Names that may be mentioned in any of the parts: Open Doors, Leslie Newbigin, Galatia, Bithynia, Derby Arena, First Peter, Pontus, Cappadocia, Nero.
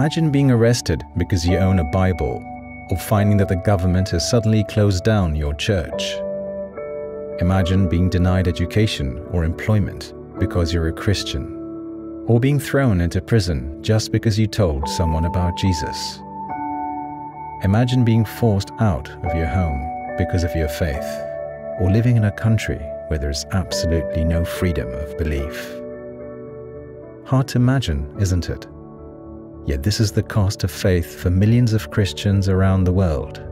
Imagine being arrested because you own a Bible, or finding that the government has suddenly closed down your church. Imagine being denied education or employment because you're a Christian, or being thrown into prison just because you told someone about Jesus. Imagine being forced out of your home because of your faith, or living in a country where there is absolutely no freedom of belief. Hard to imagine, isn't it? Yet this is the cost of faith for millions of Christians around the world.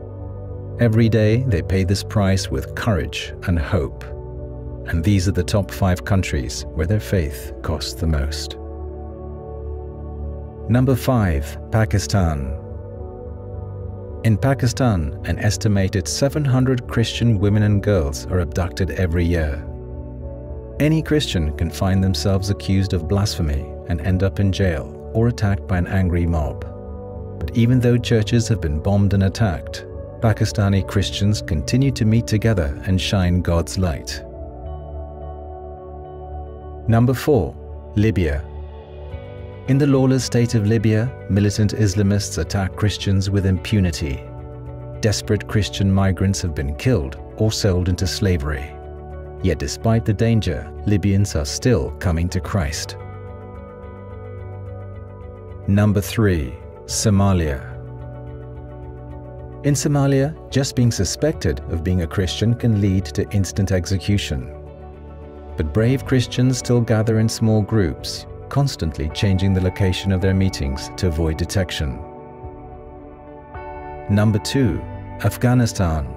Every day they pay this price with courage and hope. And these are the top 5 countries where their faith costs the most. Number 5, Pakistan. In Pakistan, an estimated 700 Christian women and girls are abducted every year. Any Christian can find themselves accused of blasphemy and end up in jail or attacked by an angry mob. But even though churches have been bombed and attacked, Pakistani Christians continue to meet together and shine God's light. Number 4, Libya. In the lawless state of Libya, militant Islamists attack Christians with impunity. Desperate Christian migrants have been killed or sold into slavery. Yet despite the danger, Libyans are still coming to Christ. Number 3, Somalia. In Somalia, just being suspected of being a Christian can lead to instant execution. But brave Christians still gather in small groups, constantly changing the location of their meetings to avoid detection. Number 2, Afghanistan.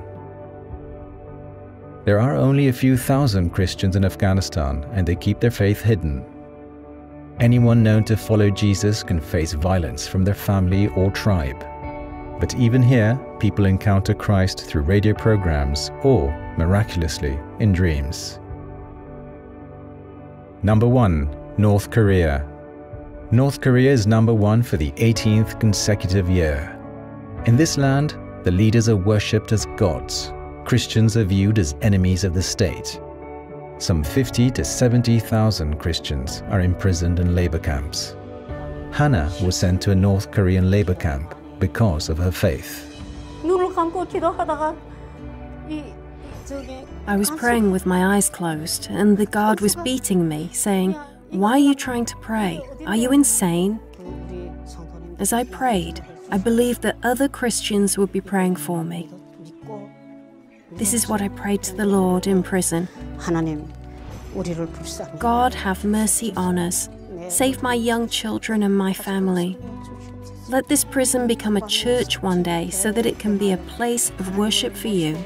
There are only a few thousand Christians in Afghanistan, and they keep their faith hidden. Anyone known to follow Jesus can face violence from their family or tribe. But even here, people encounter Christ through radio programs or, miraculously, in dreams. Number 1, North Korea. North Korea is number 1 for the 18th consecutive year. In this land, the leaders are worshipped as gods. Christians are viewed as enemies of the state. Some 50 to 70,000 Christians are imprisoned in labor camps. Hannah was sent to a North Korean labor camp because of her faith. I was praying with my eyes closed, and the guard was beating me, saying, "Why are you trying to pray? Are you insane?" As I prayed, I believed that other Christians would be praying for me. This is what I prayed to the Lord in prison. God, have mercy on us. Save my young children and my family. Let this prison become a church one day so that it can be a place of worship for you.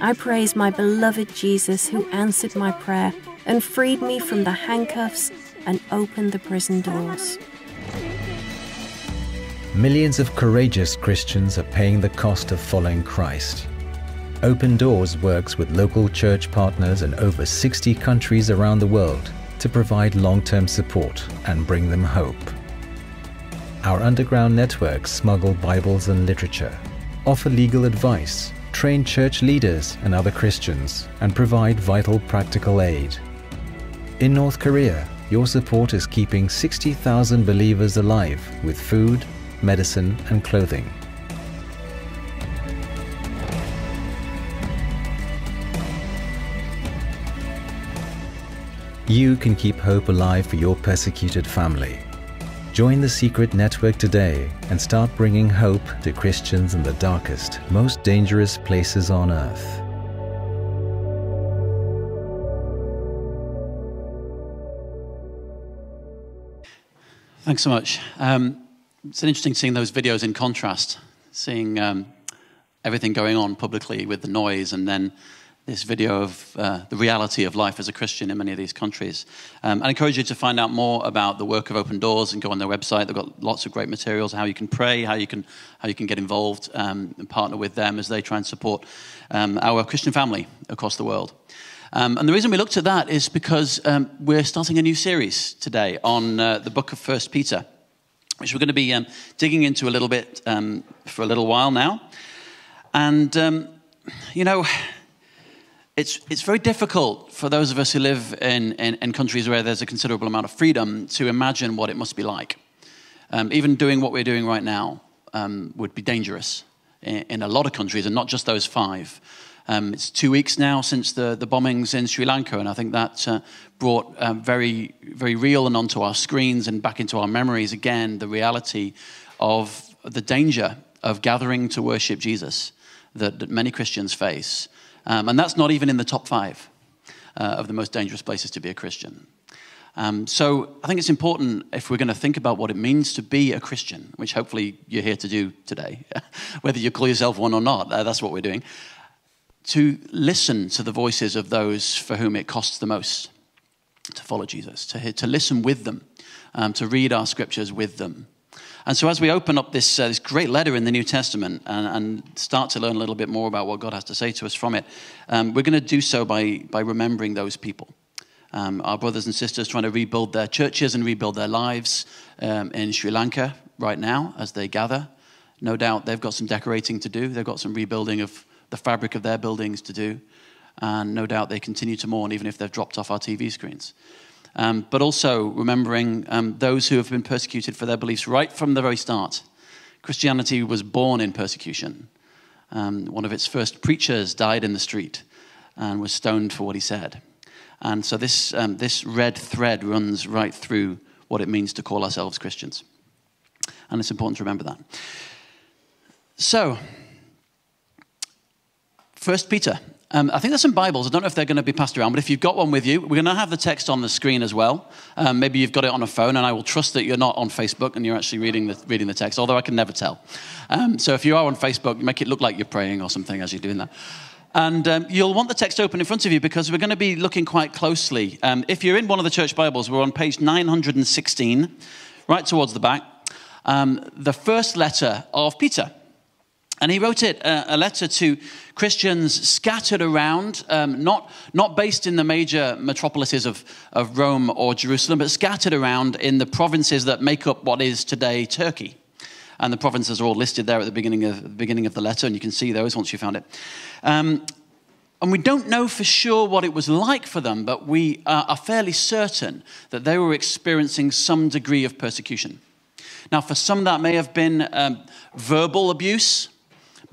I praise my beloved Jesus, who answered my prayer and freed me from the handcuffs and opened the prison doors. Millions of courageous Christians are paying the cost of following Christ. Open Doors works with local church partners in over 60 countries around the world to provide long-term support and bring them hope. Our underground networks smuggle Bibles and literature, offer legal advice, train church leaders and other Christians, and provide vital practical aid. In North Korea, your support is keeping 60,000 believers alive with food, medicine, and clothing. You can keep hope alive for your persecuted family. Join the secret network today and start bringing hope to Christians in the darkest, most dangerous places on earth. Thanks so much. It's interesting seeing those videos in contrast, seeing everything going on publicly with the noise, and then this video of the reality of life as a Christian in many of these countries. I encourage you to find out more about the work of Open Doors and go on their website. They've got lots of great materials, how you can pray, how you can get involved and partner with them as they try and support our Christian family across the world. And the reason we looked at that is because we're starting a new series today on the book of First Peter, which we're going to be digging into a little bit for a little while now. And, you know, it's very difficult for those of us who live in countries where there's a considerable amount of freedom to imagine what it must be like. Even doing what we're doing right now would be dangerous in a lot of countries, and not just those five. It's 2 weeks now since the bombings in Sri Lanka, and I think that brought very, very real and onto our screens and back into our memories again the reality of the danger of gathering to worship Jesus that many Christians face. And that's not even in the top five of the most dangerous places to be a Christian. So I think it's important, if we're going to think about what it means to be a Christian, which hopefully you're here to do today, whether you call yourself one or not, that's what we're doing, to listen to the voices of those for whom it costs the most to follow Jesus, to listen with them, to read our scriptures with them. And so as we open up this great letter in the New Testament and start to learn a little bit more about what God has to say to us from it, we're going to do so by remembering those people. Our brothers and sisters trying to rebuild their churches and rebuild their lives in Sri Lanka right now as they gather. No doubt they've got some decorating to do. They've got some rebuilding of the fabric of their buildings to do. And no doubt they continue to mourn, even if they've dropped off our TV screens. But also remembering those who have been persecuted for their beliefs right from the very start. Christianity was born in persecution. One of its first preachers died in the street and was stoned for what he said. And so this red thread runs right through what it means to call ourselves Christians. And it's important to remember that. So, First Peter. I think there's some Bibles. I don't know if they're going to be passed around, but if you've got one with you, we're going to have the text on the screen as well. Maybe you've got it on a phone, and I will trust that you're not on Facebook and you're actually reading the text, although I can never tell. So if you are on Facebook, make it look like you're praying or something as you're doing that. And you'll want the text open in front of you because we're going to be looking quite closely. If you're in one of the church Bibles, we're on page 916, right towards the back. The first letter of Peter. And he wrote it, a letter to Christians scattered around, not based in the major metropolises of Rome or Jerusalem, but scattered around in the provinces that make up what is today Turkey. And the provinces are all listed there at the beginning of the letter, and you can see those once you found it. And we don't know for sure what it was like for them, but we are fairly certain that they were experiencing some degree of persecution. Now, for some, that may have been verbal abuse,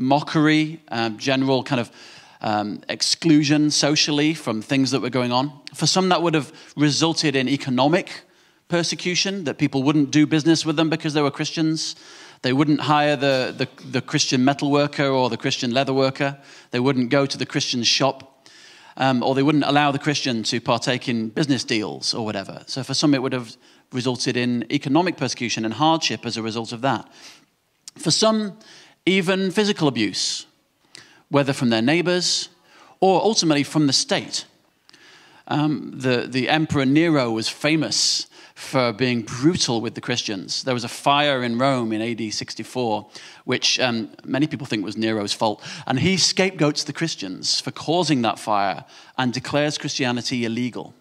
mockery, general kind of exclusion socially from things that were going on. For some, that would have resulted in economic persecution, that people wouldn't do business with them because they were Christians. They wouldn't hire the Christian metal worker or the Christian leather worker. They wouldn't go to the Christian shop, or they wouldn't allow the Christian to partake in business deals or whatever. So for some, it would have resulted in economic persecution and hardship as a result of that. For some, even physical abuse, whether from their neighbors or ultimately from the state. The Emperor Nero was famous for being brutal with the Christians. There was a fire in Rome in AD 64, which many people think was Nero's fault. And he scapegoats the Christians for causing that fire and declares Christianity illegal.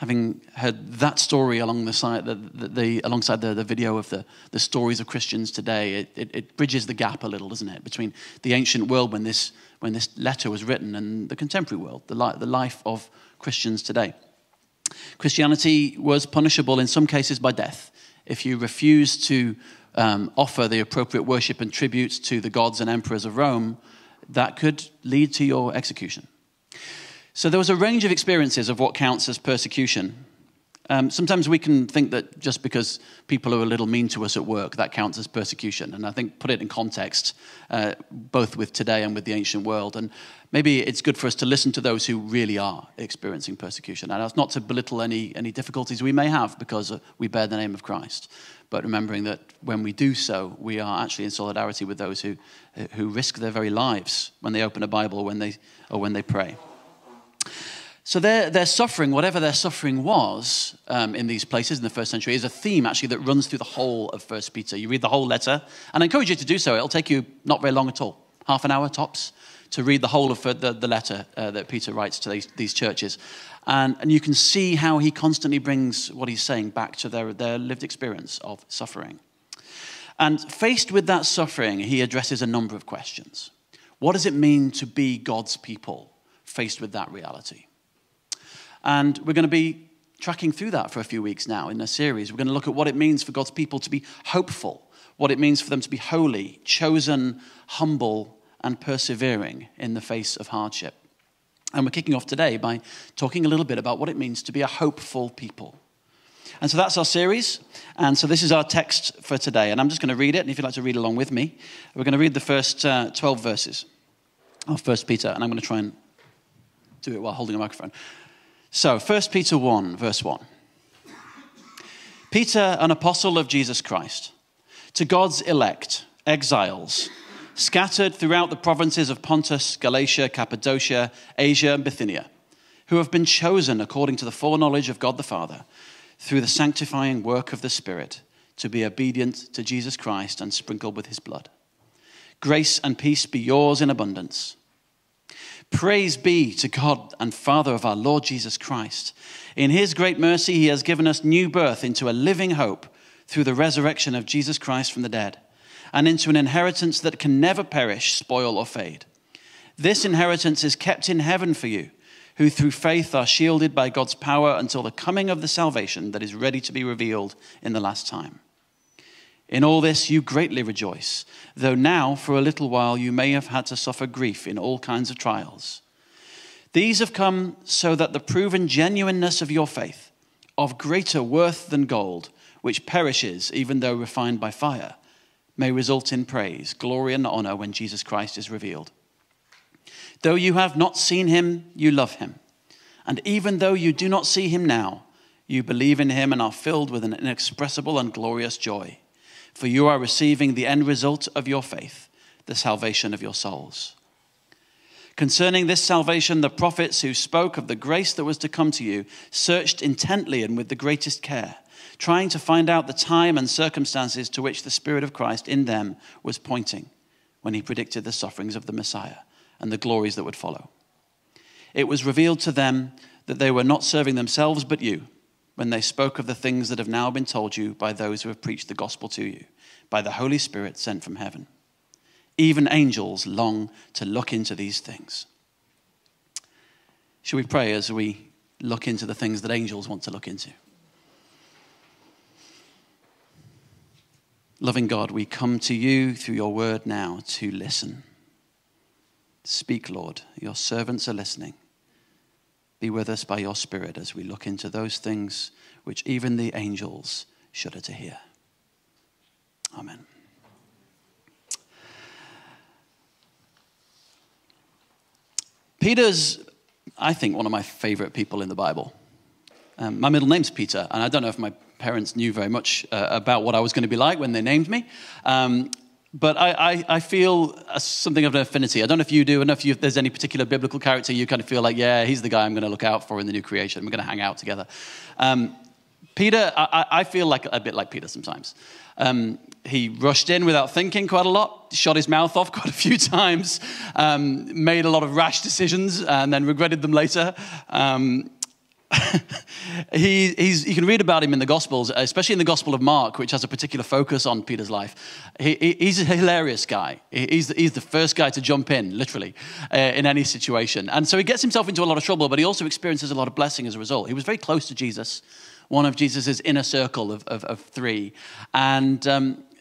Having heard that story alongside the video of the stories of Christians today, it bridges the gap a little, doesn't it, between the ancient world when this letter was written and the contemporary world, the life of Christians today. Christianity was punishable in some cases by death. If you refused to offer the appropriate worship and tributes to the gods and emperors of Rome, that could lead to your execution. So there was a range of experiences of what counts as persecution. Sometimes we can think that just because people are a little mean to us at work, that counts as persecution. And I think put it in context, both with today and with the ancient world. And maybe it's good for us to listen to those who really are experiencing persecution. And that's not to belittle any difficulties we may have because we bear the name of Christ. But remembering that when we do so, we are actually in solidarity with those who risk their very lives when they open a Bible or when they pray. So their suffering, whatever their suffering was in these places in the first century, is a theme actually that runs through the whole of First Peter. You read the whole letter, and I encourage you to do so. It'll take you not very long at all, half an hour tops, to read the whole of the letter that Peter writes to these churches. And you can see how he constantly brings what he's saying back to their lived experience of suffering. And faced with that suffering, he addresses a number of questions. What does it mean to be God's people? faced with that reality. And we're going to be tracking through that for a few weeks now in a series. We're going to look at what it means for God's people to be hopeful, what it means for them to be holy, chosen, humble, and persevering in the face of hardship. And we're kicking off today by talking a little bit about what it means to be a hopeful people. And so that's our series. And so this is our text for today. And I'm just going to read it. And if you'd like to read along with me, we're going to read the first 12 verses of First Peter. And I'm going to try and do it while holding a microphone. So, 1 Peter 1, verse 1. Peter, an apostle of Jesus Christ, to God's elect, exiles, scattered throughout the provinces of Pontus, Galatia, Cappadocia, Asia, and Bithynia, who have been chosen according to the foreknowledge of God the Father, through the sanctifying work of the Spirit, to be obedient to Jesus Christ and sprinkled with his blood. Grace and peace be yours in abundance. Praise be to God and Father of our Lord Jesus Christ. In his great mercy, he has given us new birth into a living hope through the resurrection of Jesus Christ from the dead, and into an inheritance that can never perish, spoil, or fade. This inheritance is kept in heaven for you, who through faith are shielded by God's power until the coming of the salvation that is ready to be revealed in the last time. In all this you greatly rejoice, though now for a little while you may have had to suffer grief in all kinds of trials. These have come so that the proven genuineness of your faith, of greater worth than gold, which perishes even though refined by fire, may result in praise, glory, and honor when Jesus Christ is revealed. Though you have not seen him, you love him. And even though you do not see him now, you believe in him and are filled with an inexpressible and glorious joy. For you are receiving the end result of your faith, the salvation of your souls. Concerning this salvation, the prophets who spoke of the grace that was to come to you searched intently and with the greatest care, trying to find out the time and circumstances to which the Spirit of Christ in them was pointing when he predicted the sufferings of the Messiah and the glories that would follow. It was revealed to them that they were not serving themselves but you, when they spoke of the things that have now been told you by those who have preached the gospel to you, by the Holy Spirit sent from heaven. Even angels long to look into these things. Shall we pray as we look into the things that angels want to look into? Loving God, we come to you through your word now to listen. Speak, Lord, your servants are listening. Be with us by your Spirit as we look into those things which even the angels shudder to hear. Amen. Peter's, I think, one of my favorite people in the Bible. My middle name's Peter, and I don't know if my parents knew very much about what I was going to be like when they named me. But I feel something of an affinity. I don't know if you do, I don't know if there's any particular biblical character you kind of feel like, yeah, he's the guy I'm going to look out for in the new creation. We're going to hang out together. Peter, I feel like a bit like Peter sometimes. He rushed in without thinking quite a lot, shot his mouth off quite a few times, made a lot of rash decisions and then regretted them later. You can read about him in the Gospels, especially in the Gospel of Mark, which has a particular focus on Peter's life. He's a hilarious guy. He's the first guy to jump in, literally, in any situation. And so he gets himself into a lot of trouble, but he also experiences a lot of blessing as a result. He was very close to Jesus, one of Jesus's inner circle of three. And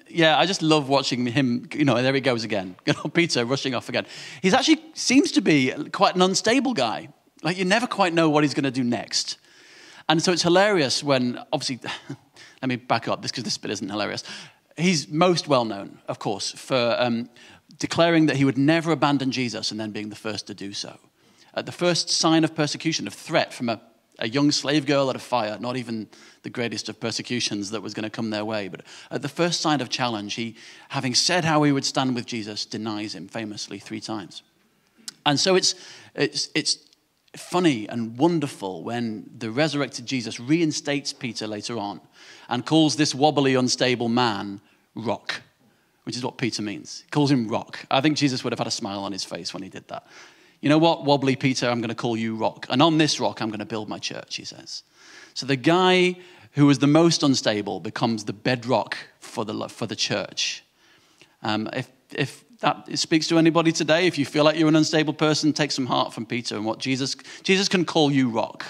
yeah, I just love watching him, you know, there he goes again. Peter rushing off again. He actually seems to be quite an unstable guy. Like, you never quite know what he's going to do next. And so it's hilarious when, obviously, let me back up, because this bit isn't hilarious. He's most well-known, of course, for declaring that he would never abandon Jesus and then being the first to do so. At the first sign of persecution, of threat from a young slave girl at a fire, not even the greatest of persecutions that was going to come their way, but at the first sign of challenge, he, having said how he would stand with Jesus, denies him famously 3 times. And so it's funny and wonderful when the resurrected Jesus reinstates Peter later on and calls this wobbly, unstable man rock, which is what Peter means. He calls him rock. I think Jesus would have had a smile on his face when he did that. You know what, wobbly Peter, I'm going to call you rock. And on this rock, I'm going to build my church, he says. So the guy who was the most unstable becomes the bedrock for the church. If that speaks to anybody today, if you feel like you're an unstable person, take some heart from Peter and what Jesus can call you rock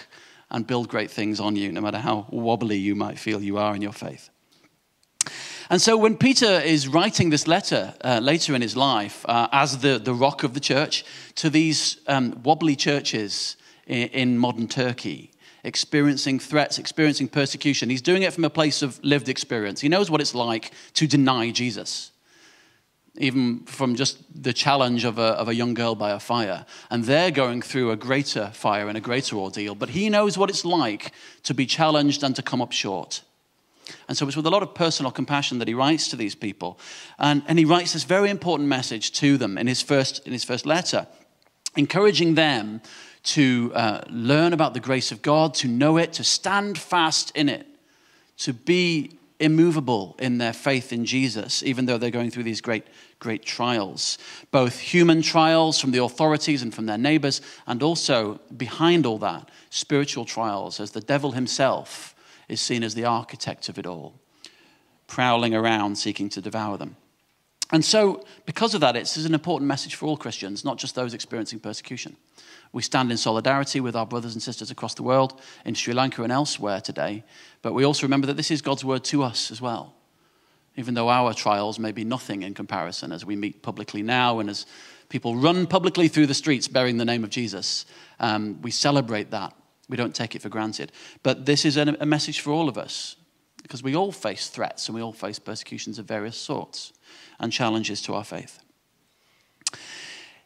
and build great things on you, no matter how wobbly you might feel you are in your faith. And so when Peter is writing this letter later in his life as the rock of the church to these wobbly churches in modern Turkey, experiencing threats, experiencing persecution, he's doing it from a place of lived experience. He knows what it's like to deny Jesus, even from just the challenge of a young girl by a fire. And they're going through a greater fire and a greater ordeal, but he knows what it's like to be challenged and to come up short. And so it's with a lot of personal compassion that he writes to these people. And he writes this very important message to them in his first letter, encouraging them to learn about the grace of God, to know it, to stand fast in it, to be immovable in their faith in Jesus, even though they're going through these great, great trials, both human trials from the authorities and from their neighbors, and also behind all that, spiritual trials, as the devil himself is seen as the architect of it all, prowling around seeking to devour them. And so, because of that, it's an important message for all Christians, not just those experiencing persecution. We stand in solidarity with our brothers and sisters across the world, in Sri Lanka and elsewhere today, but we also remember that this is God's word to us as well, even though our trials may be nothing in comparison as we meet publicly now and as people run publicly through the streets bearing the name of Jesus. We celebrate that. We don't take it for granted. But this is a message for all of us, because we all face threats and we all face persecutions of various sorts and challenges to our faith.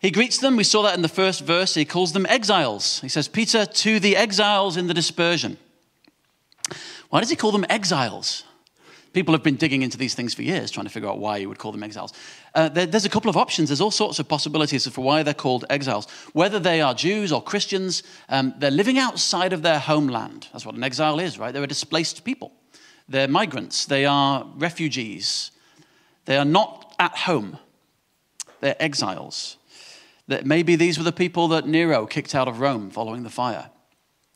He greets them. We saw that in the first verse. He calls them exiles. He says, Peter, to the exiles in the dispersion. Why does he call them exiles? People have been digging into these things for years, trying to figure out why he would call them exiles. There's a couple of options. There's all sorts of possibilities for why they're called exiles. Whether they are Jews or Christians, they're living outside of their homeland. That's what an exile is, right? They're a displaced people. They're migrants. They are refugees. They are not at home. They're exiles. That maybe these were the people that Nero kicked out of Rome following the fire.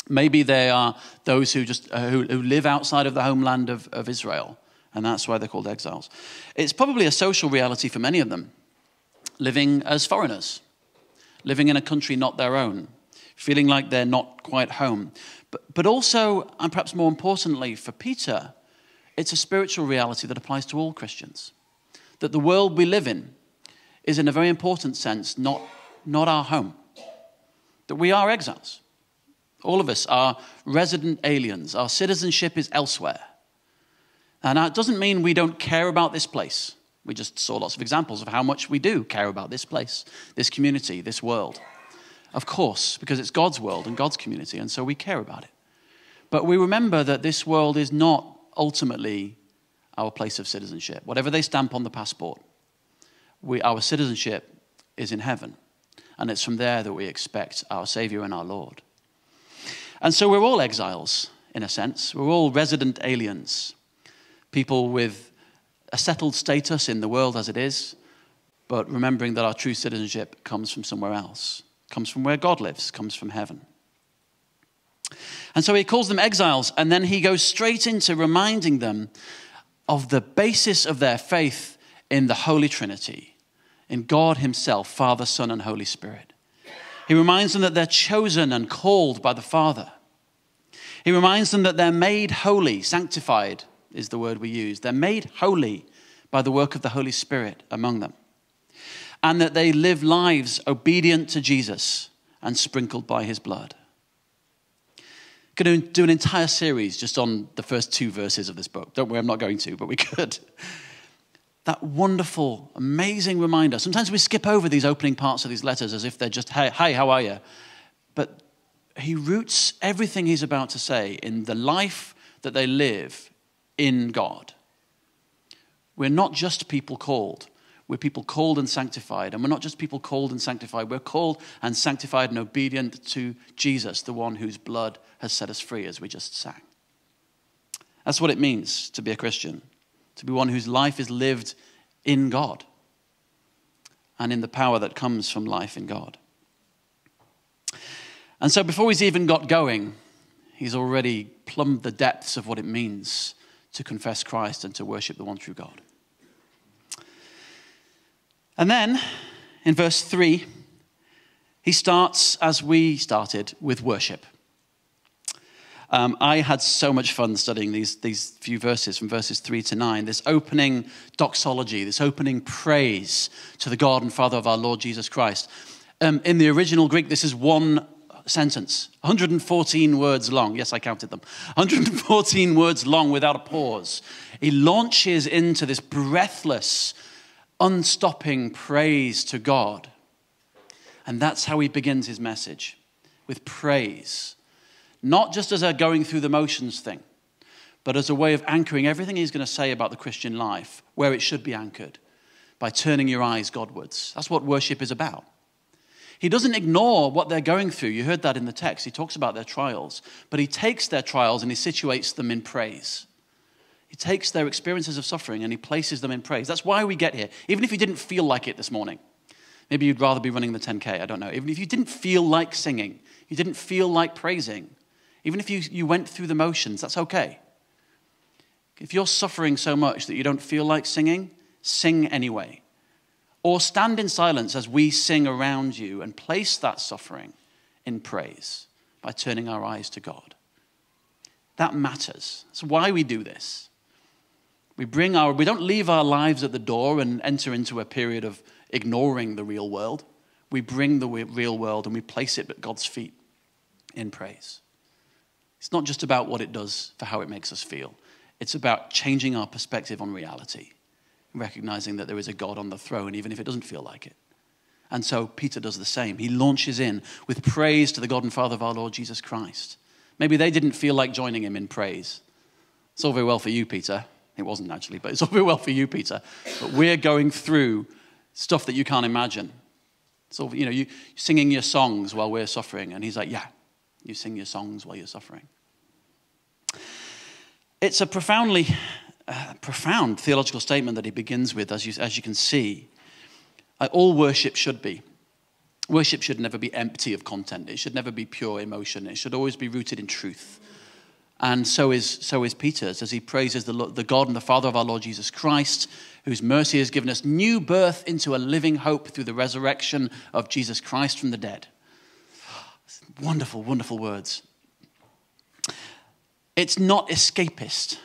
Maybe they are those who just who live outside of the homeland of Israel. And that's why they're called exiles. It's probably a social reality for many of them, living as foreigners, living in a country not their own, feeling like they're not quite home. But also, and perhaps more importantly for Peter, it's a spiritual reality that applies to all Christians, that the world we live in is, in a very important sense, not our home, that we are exiles. All of us are resident aliens. Our citizenship is elsewhere. And that doesn't mean we don't care about this place. We just saw lots of examples of how much we do care about this place, this community, this world. Of course, because it's God's world and God's community, and so we care about it. But we remember that this world is not ultimately our place of citizenship. Whatever they stamp on the passport, our citizenship is in heaven. And it's from there that we expect our Savior and our Lord. And so we're all exiles, in a sense. We're all resident aliens. People with a settled status in the world as it is, but remembering that our true citizenship comes from somewhere else, comes from where God lives, comes from heaven. And so he calls them exiles, and then he goes straight into reminding them of the basis of their faith in the Holy Trinity, in God himself, Father, Son, and Holy Spirit. He reminds them that they're chosen and called by the Father. He reminds them that they're made holy, sanctified, is the word we use. They're made holy by the work of the Holy Spirit among them. And that they live lives obedient to Jesus and sprinkled by his blood. Going to do an entire series just on the first two verses of this book. Don't worry, I'm not going to, but we could. That wonderful, amazing reminder. Sometimes we skip over these opening parts of these letters as if they're just, hey, how are you? But he roots everything he's about to say in the life that they live in God. We're not just people called. We're people called and sanctified. And we're not just people called and sanctified. We're called and sanctified and obedient to Jesus, the one whose blood has set us free, as we just sang. That's what it means to be a Christian, to be one whose life is lived in God and in the power that comes from life in God. And so before he's even got going, he's already plumbed the depths of what it means to confess Christ and to worship the one true God. And then in verse 3, he starts, as we started, with worship. I had so much fun studying these few verses from verses 3 to 9, this opening doxology, this opening praise to the God and Father of our Lord Jesus Christ. In the original Greek, this is one sentence, 114 words long. Yes, I counted them. 114 words long without a pause. He launches into this breathless, unstopping praise to God. And that's how he begins his message, with praise. Not just as a going through the motions thing, but as a way of anchoring everything he's going to say about the Christian life, where it should be anchored, by turning your eyes Godwards. That's what worship is about. He doesn't ignore what they're going through. You heard that in the text. He talks about their trials, but he takes their trials and he situates them in praise. He takes their experiences of suffering and he places them in praise. That's why we get here, even if you didn't feel like it this morning. Maybe you'd rather be running the 10K, I don't know. Even if you didn't feel like singing, you didn't feel like praising, even if you went through the motions, that's okay. If you're suffering so much that you don't feel like singing, sing anyway. Or stand in silence as we sing around you and place that suffering in praise by turning our eyes to God. That matters. That's why we do this. We don't leave our lives at the door and enter into a period of ignoring the real world. We bring the real world and we place it at God's feet in praise. It's not just about what it does for how it makes us feel. It's about changing our perspective on reality, recognizing that there is a God on the throne, even if it doesn't feel like it. And so Peter does the same. He launches in with praise to the God and Father of our Lord Jesus Christ. Maybe they didn't feel like joining him in praise. It's all very well for you, Peter. It wasn't actually, but it's all very well for you, Peter. But we're going through stuff that you can't imagine. So, you know, you singing your songs while we're suffering. And he's like, yeah, you sing your songs while you're suffering. It's a profound theological statement that he begins with, as you can see. All worship should be. Worship should never be empty of content. It should never be pure emotion. It should always be rooted in truth. And so is Peter's, as he praises the God and the Father of our Lord Jesus Christ, whose mercy has given us new birth into a living hope through the resurrection of Jesus Christ from the dead. Wonderful, wonderful words. It's not escapist.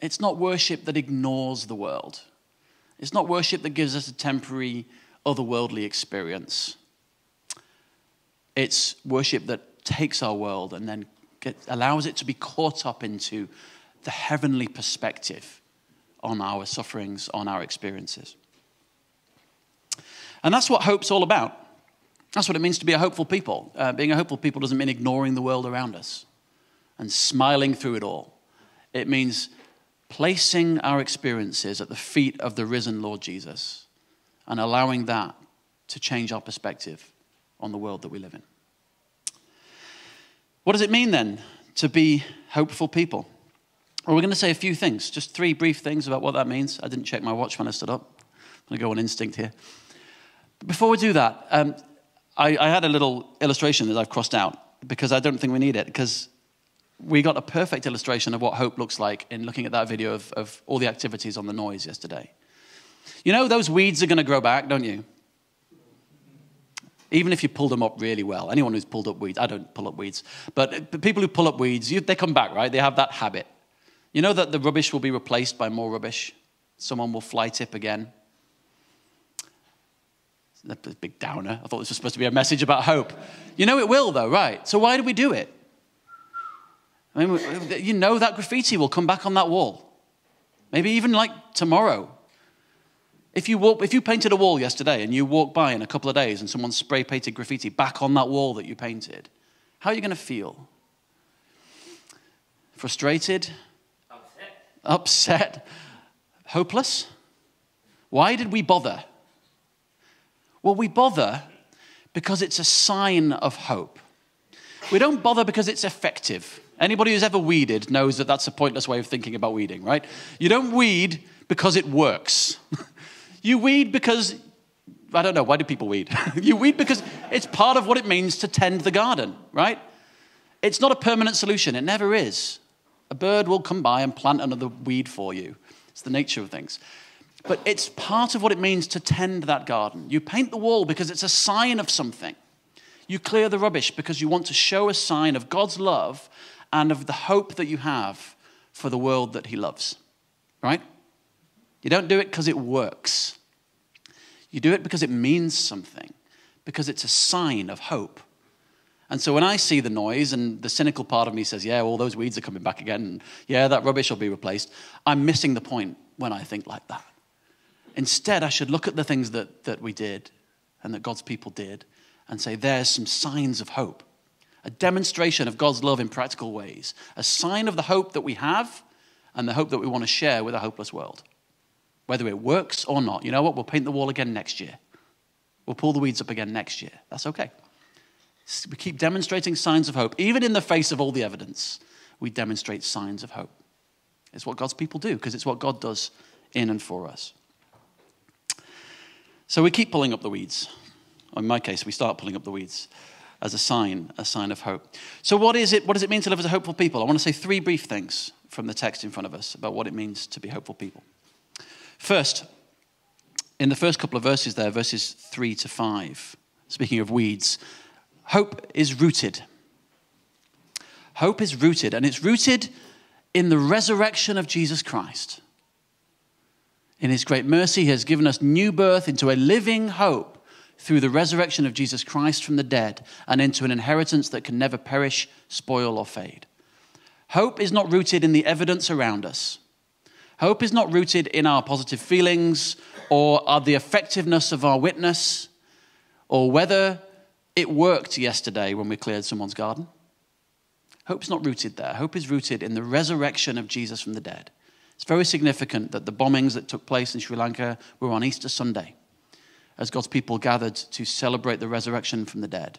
It's not worship that ignores the world. It's not worship that gives us a temporary, otherworldly experience. It's worship that takes our world and then allows it to be caught up into the heavenly perspective on our sufferings, on our experiences. And that's what hope's all about. That's what it means to be a hopeful people. Being a hopeful people doesn't mean ignoring the world around us and smiling through it all. It means placing our experiences at the feet of the risen Lord Jesus and allowing that to change our perspective on the world that we live in. What does it mean then to be hopeful people? Well, we're going to say a few things, just three brief things about what that means. I didn't check my watch when I stood up. I'm going to go on instinct here. But before we do that, I had a little illustration that I've crossed out because I don't think we need it, because we got a perfect illustration of what hope looks like in looking at that video of all the activities on the noise yesterday. You know, those weeds are going to grow back, don't you? Even if you pull them up really well. Anyone who's pulled up weeds, I don't pull up weeds, but people who pull up weeds, they come back, right? They have that habit. You know that the rubbish will be replaced by more rubbish. Someone will fly tip again. That's a big downer. I thought this was supposed to be a message about hope. You know it will, though, right? So why do we do it? I mean, you know that graffiti will come back on that wall. Maybe even like tomorrow. If you painted a wall yesterday and you walk by in a couple of days and someone spray-painted graffiti back on that wall that you painted, how are you going to feel? Frustrated? Upset? Hopeless? Why did we bother? Well, we bother because it's a sign of hope. We don't bother because it's effective. Anybody who's ever weeded knows that that's a pointless way of thinking about weeding, right? You don't weed because it works. You weed because, I don't know, why do people weed? You weed because it's part of what it means to tend the garden, right? It's not a permanent solution. It never is. A bird will come by and plant another weed for you. It's the nature of things. But it's part of what it means to tend that garden. You paint the wall because it's a sign of something. You clear the rubbish because you want to show a sign of God's love and of the hope that you have for the world that he loves, right? You don't do it because it works. You do it because it means something, because it's a sign of hope. And so when I see the noise and the cynical part of me says, yeah, all those weeds are coming back again, and yeah, that rubbish will be replaced, I'm missing the point when I think like that. Instead, I should look at the things that we did and that God's people did and say, there's some signs of hope, a demonstration of God's love in practical ways, a sign of the hope that we have and the hope that we want to share with a hopeless world, whether it works or not. You know what? We'll paint the wall again next year. We'll pull the weeds up again next year. That's okay. We keep demonstrating signs of hope. Even in the face of all the evidence, we demonstrate signs of hope. It's what God's people do, because it's what God does in and for us. So we keep pulling up the weeds. In my case, we start pulling up the weeds as a sign of hope. So what is it? What does it mean to live as a hopeful people? I want to say three brief things from the text in front of us about what it means to be hopeful people. First, in the first couple of verses there, verses 3 to 5, speaking of weeds, hope is rooted. Hope is rooted, and it's rooted in the resurrection of Jesus Christ. In his great mercy, he has given us new birth into a living hope through the resurrection of Jesus Christ from the dead and into an inheritance that can never perish, spoil, or fade. Hope is not rooted in the evidence around us. Hope is not rooted in our positive feelings or the effectiveness of our witness or whether it worked yesterday when we cleared someone's garden. Hope's not rooted there. Hope is rooted in the resurrection of Jesus from the dead. It's very significant that the bombings that took place in Sri Lanka were on Easter Sunday, as God's people gathered to celebrate the resurrection from the dead.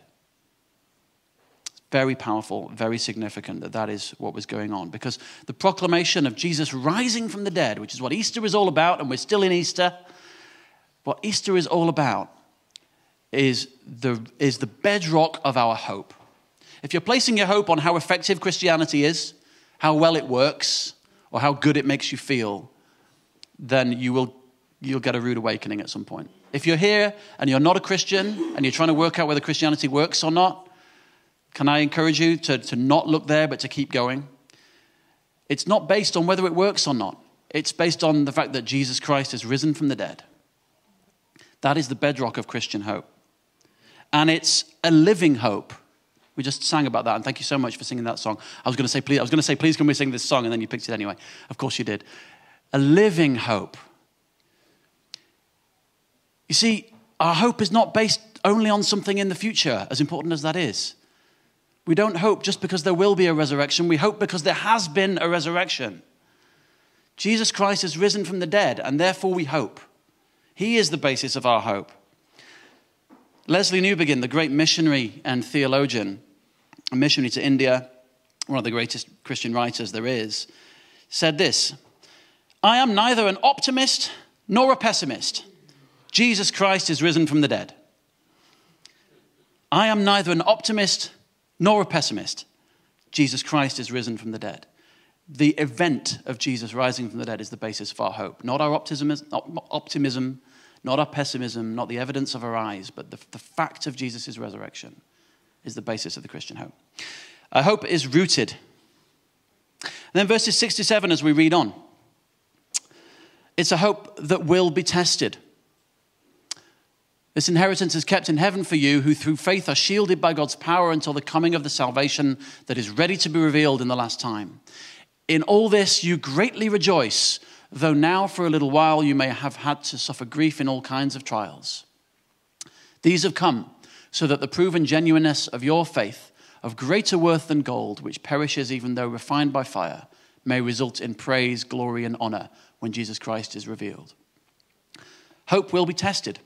It's very powerful, very significant that that is what was going on, because the proclamation of Jesus rising from the dead, which is what Easter is all about, and we're still in Easter, what Easter is all about is the bedrock of our hope. If you're placing your hope on how effective Christianity is, how well it works, or how good it makes you feel, then you'll get a rude awakening at some point. If you're here and you're not a Christian and you're trying to work out whether Christianity works or not, can I encourage you to not look there but to keep going? It's not based on whether it works or not. It's based on the fact that Jesus Christ is risen from the dead. That is the bedrock of Christian hope. And it's a living hope. We just sang about that, and thank you so much for singing that song. I was going to say, please, can we sing this song? And then you picked it anyway. Of course you did. A living hope. You see, our hope is not based only on something in the future, as important as that is. We don't hope just because there will be a resurrection. We hope because there has been a resurrection. Jesus Christ is risen from the dead, and therefore we hope. He is the basis of our hope. Leslie Newbigin, the great missionary and theologian, a missionary to India, one of the greatest Christian writers there is, said this: "I am neither an optimist nor a pessimist. Jesus Christ is risen from the dead." I am neither an optimist nor a pessimist. Jesus Christ is risen from the dead. The event of Jesus rising from the dead is the basis of our hope, not our optimism, not our pessimism, not the evidence of our eyes, but the fact of Jesus' resurrection is the basis of the Christian hope. Our hope is rooted. And then verses 6 to 7 as we read on. It's a hope that will be tested. This inheritance is kept in heaven for you who through faith are shielded by God's power until the coming of the salvation that is ready to be revealed in the last time. In all this you greatly rejoice, though now for a little while you may have had to suffer grief in all kinds of trials. These have come so that the proven genuineness of your faith, of greater worth than gold, which perishes even though refined by fire, may result in praise, glory, and honor when Jesus Christ is revealed. Hope will be tested.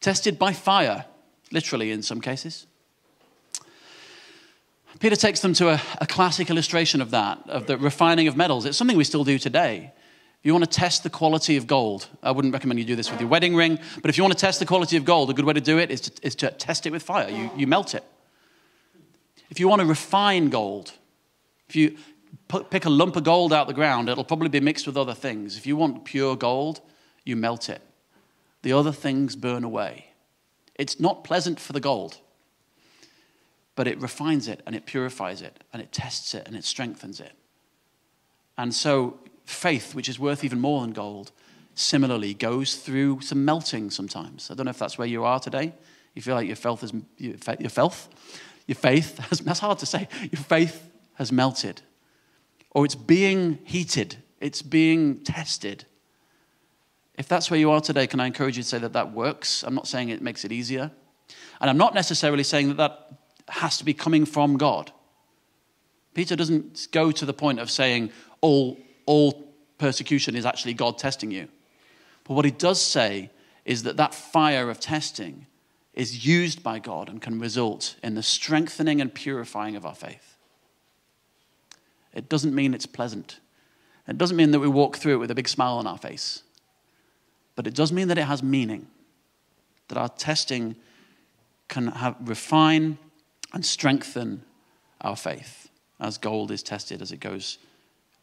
Tested by fire, literally in some cases. Peter takes them to a classic illustration of that, of the refining of metals. It's something we still do today. If you want to test the quality of gold, I wouldn't recommend you do this with your wedding ring, but if you want to test the quality of gold, a good way to do it is to test it with fire. You melt it. If you want to refine gold, if you pick a lump of gold out of the ground, it'll probably be mixed with other things. If you want pure gold, you melt it. The other things burn away. It's not pleasant for the gold, but it refines it and it purifies it and it tests it and it strengthens it. And so faith, which is worth even more than gold, similarly goes through some melting sometimes. I don't know if that's where you are today. You feel like your faith has, that's hard to say, your faith has melted. Or it's being heated. It's being tested. If that's where you are today, can I encourage you to say that that works? I'm not saying it makes it easier. And I'm not necessarily saying that that has to be coming from God. Peter doesn't go to the point of saying all persecution is actually God testing you. But what he does say is that that fire of testing is used by God and can result in the strengthening and purifying of our faith. It doesn't mean it's pleasant. It doesn't mean that we walk through it with a big smile on our face. But it does mean that it has meaning, that our testing can refine and strengthen our faith as gold is tested as it goes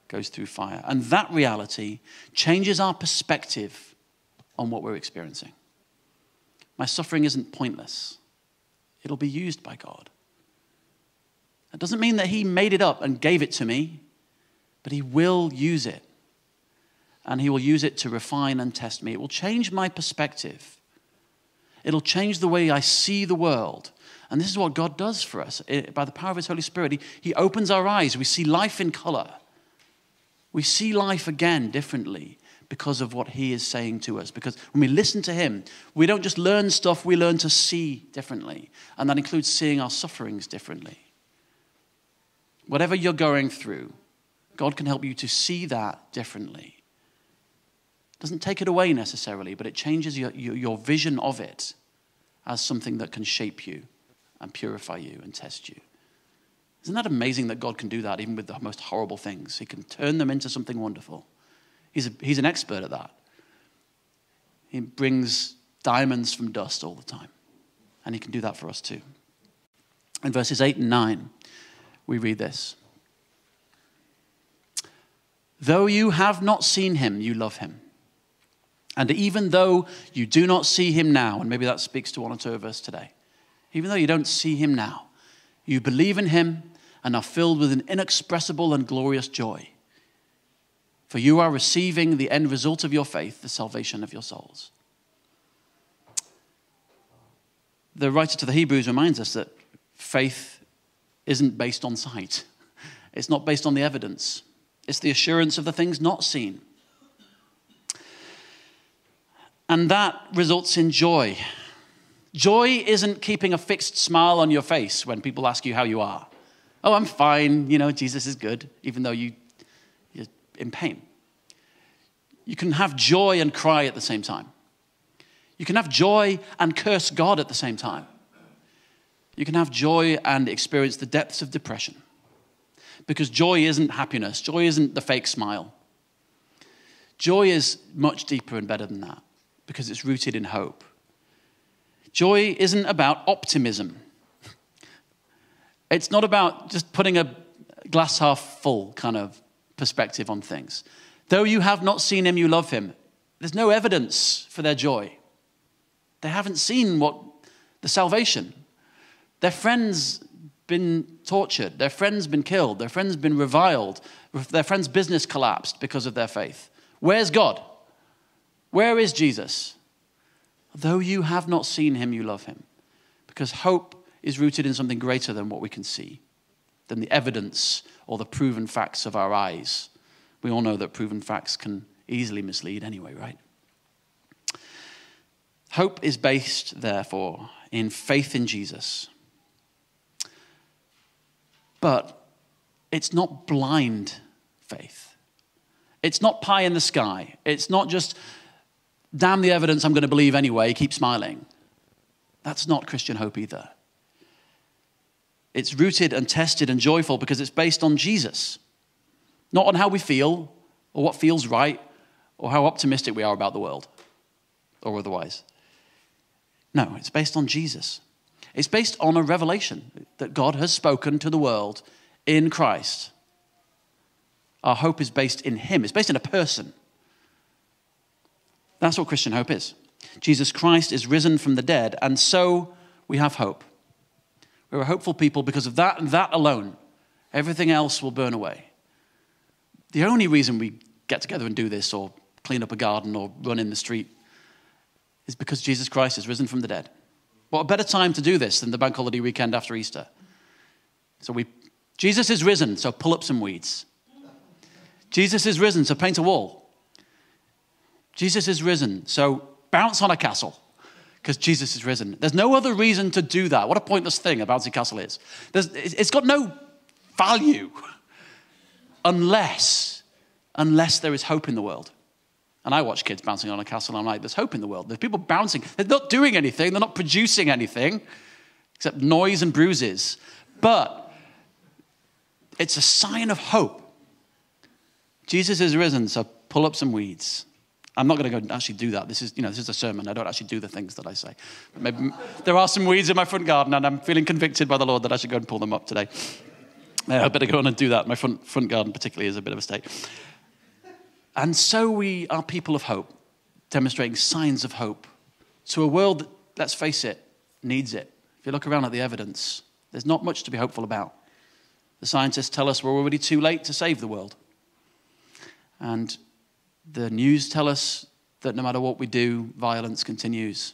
through fire. And that reality changes our perspective on what we're experiencing. My suffering isn't pointless. It'll be used by God. That doesn't mean that he made it up and gave it to me, but he will use it. And he will use it to refine and test me. It will change my perspective. It'll change the way I see the world. And this is what God does for us. By the power of his Holy Spirit, he opens our eyes. We see life in color. We see life again differently because of what he is saying to us. Because when we listen to him, we don't just learn stuff, we learn to see differently. And that includes seeing our sufferings differently. Whatever you're going through, God can help you to see that differently. It doesn't take it away necessarily, but it changes your vision of it as something that can shape you and purify you and test you. Isn't that amazing that God can do that even with the most horrible things? He can turn them into something wonderful. He's an expert at that. He brings diamonds from dust all the time. And he can do that for us too. In verses 8 and 9, we read this. Though you have not seen him, you love him. And even though you do not see him now, and maybe that speaks to one or two of us today, even though you don't see him now, you believe in him and are filled with an inexpressible and glorious joy. For you are receiving the end result of your faith, the salvation of your souls. The writer to the Hebrews reminds us that faith isn't based on sight. It's not based on the evidence. It's the assurance of the things not seen. And that results in joy. Joy isn't keeping a fixed smile on your face when people ask you how you are. Oh, I'm fine, Jesus is good, even though you're in pain. You can have joy and cry at the same time. You can have joy and curse God at the same time. You can have joy and experience the depths of depression. Because joy isn't happiness. Joy isn't the fake smile. Joy is much deeper and better than that because it's rooted in hope. Joy isn't about optimism. It's not about just putting a glass half full kind of perspective on things. Though you have not seen him, you love him. There's no evidence for their joy. They haven't seen the salvation. Their friends been tortured, their friend's been killed, their friend's been reviled, their friend's business collapsed because of their faith. Where's God? Where is Jesus? Though you have not seen him, you love him. Because hope is rooted in something greater than what we can see, than the evidence or the proven facts of our eyes. We all know that proven facts can easily mislead anyway, right? Hope is based, therefore, in faith in Jesus. But it's not blind faith. It's not pie in the sky. It's not just, damn the evidence, I'm going to believe anyway, keep smiling. That's not Christian hope either. It's rooted and tested and joyful because it's based on Jesus. Not on how we feel or what feels right or how optimistic we are about the world or otherwise. No, it's based on Jesus. It's based on a revelation that God has spoken to the world in Christ. Our hope is based in him. It's based in a person. That's what Christian hope is. Jesus Christ is risen from the dead, and so we have hope. We're a hopeful people because of that and that alone. Everything else will burn away. The only reason we get together and do this or clean up a garden or run in the street is because Jesus Christ is risen from the dead. What a better time to do this than the bank holiday weekend after Easter. So Jesus is risen, so pull up some weeds. Jesus is risen, so paint a wall. Jesus is risen, so bounce on a castle, because Jesus is risen. There's no other reason to do that. What a pointless thing a bouncy castle is. It's got no value unless there is hope in the world. And I watch kids bouncing on a castle, and I'm like, there's hope in the world. There's people bouncing. They're not doing anything. They're not producing anything except noise and bruises. But it's a sign of hope. Jesus is risen, so pull up some weeds. I'm not going to go actually do that. This is a sermon. I don't actually do the things that I say. But maybe there are some weeds in my front garden, and I'm feeling convicted by the Lord that I should go and pull them up today. I better go on and do that. My front garden particularly is a bit of a state. And so we are people of hope, demonstrating signs of hope to a world that, let's face it, needs it. If you look around at the evidence, there's not much to be hopeful about. The scientists tell us we're already too late to save the world. And the news tell us that no matter what we do, violence continues.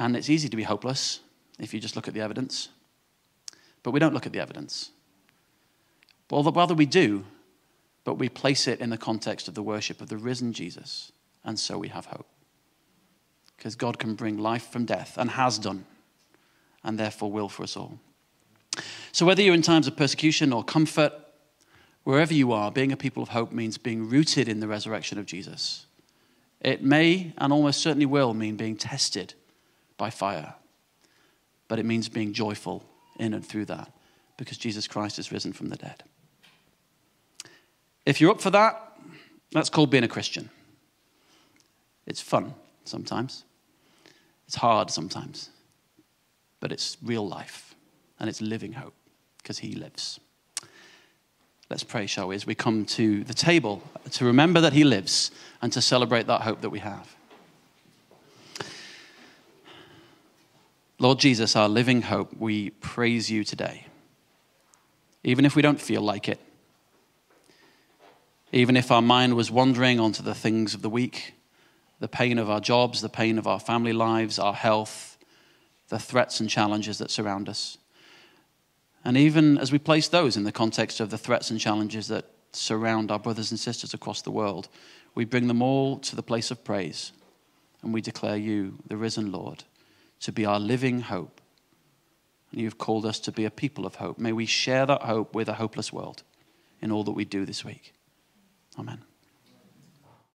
And it's easy to be hopeless if you just look at the evidence. But we don't look at the evidence. Rather we do, but we place it in the context of the worship of the risen Jesus. And so we have hope. Because God can bring life from death, and has done, and therefore will for us all. So whether you're in times of persecution or comfort, wherever you are, being a people of hope means being rooted in the resurrection of Jesus. It may and almost certainly will mean being tested by fire, but it means being joyful in and through that because Jesus Christ is risen from the dead. If you're up for that, that's called being a Christian. It's fun sometimes. It's hard sometimes, but it's real life and it's living hope because he lives. Let's pray, shall we, as we come to the table to remember that he lives and to celebrate that hope that we have. Lord Jesus, our living hope, we praise you today. Even if we don't feel like it, even if our mind was wandering onto the things of the week, the pain of our jobs, the pain of our family lives, our health, the threats and challenges that surround us. And even as we place those in the context of the threats and challenges that surround our brothers and sisters across the world, we bring them all to the place of praise, and we declare you, the risen Lord, to be our living hope. And you've called us to be a people of hope. May we share that hope with a hopeless world in all that we do this week. Amen.